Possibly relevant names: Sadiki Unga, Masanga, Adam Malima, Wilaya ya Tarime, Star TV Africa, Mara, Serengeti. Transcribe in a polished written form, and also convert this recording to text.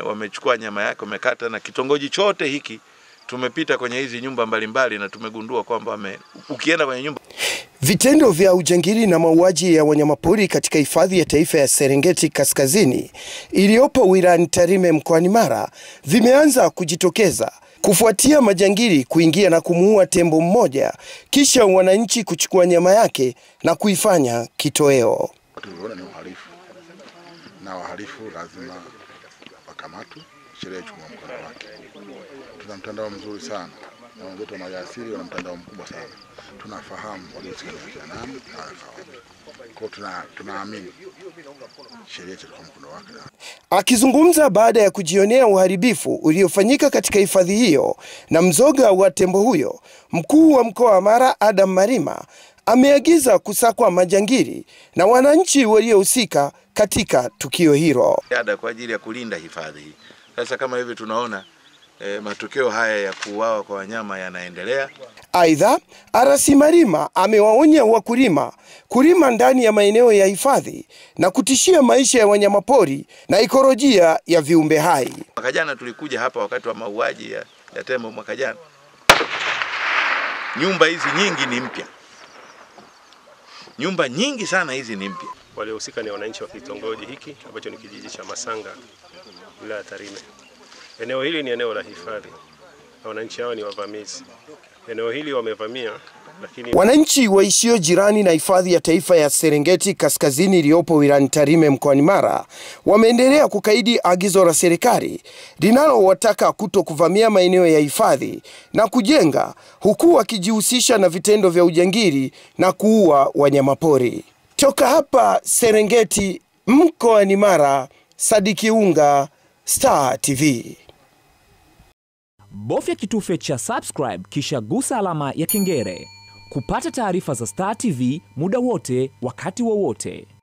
wamechukua nyama yake wamekata, na kitongoji chote hiki tumepita kwenye hizi nyumba mbalimbali na tumegundua kwamba ukienda kwenye nyumba. Vitendo vya ujangili na mauaji ya wanyamapori katika hifadhi ya taifa ya Serengeti Kaskazini iliyopo wilayani Tarime mkoani Mara vimeanza kujitokeza kufuatia majangili kuingia na kumuua tembo mmoja, kisha wananchi kuchukua nyama yake na kuifanya kitoweo. Tuliona ni uhalifu, na wahalifu lazima wakamatwe, sheria ichukue mkondo wake. Tuna mtandao mzuri sana, na wenzetu wa maliasili wana mtandao mkubwa sana. Tunafahamu waliohusika na nani, kwa tunaamini sheria ichukue mkondo wake. Akizungumza baada ya kujionea uharibifu uliofanyika katika hifadhi hiyo na mzoga wa tembo huyo, mkuu wa mkoa wa Mara Adam Malima ameagiza kusakwa majangili na wananchi waliohusika katika tukio hilo. Ada kwa ajili ya kulinda hifadhi hii. Sasa kama hivi tunaona matukio haya ya kuuawa kwa wanyama yanaendelea. Aidha, Arasi Malima amewaonya wakulima kulima ndani ya maeneo ya hifadhi na kutishia maisha ya wanyamapori na ekolojia ya viumbe hai. Mwaka jana tulikuja hapa wakati wa mauaji ya tembo mwaka jana. Nyumba hizi nyingi ni mpya. Nyumba nyingi sana hizi ni mpya. Waliohusika ni wananchi wa kitongoji hiki ambacho ni kijiji cha Masanga, Wilaya ya Tarime. Eneo hili ni eneo la hifadhi. Na wananchi hao ni wavamizi. Eneo hili wamevamia, lakini wananchi waishio jirani na hifadhi ya taifa ya Serengeti Kaskazini iliyopo wilayani Tarime mkoani Mara wameendelea kukaidi agizo la serikali linalowataka kutokuvamia maeneo ya hifadhi na kujenga, huku wakijihusisha na vitendo vya ujangili na kuua wanyamapori. Toka hapa Serengeti mkoani Mara, Sadiki Unga, Star TV. Bofya kitufe cha subscribe kisha gusa alama ya kengele kupata taarifa za Star TV muda wote wakati wowote.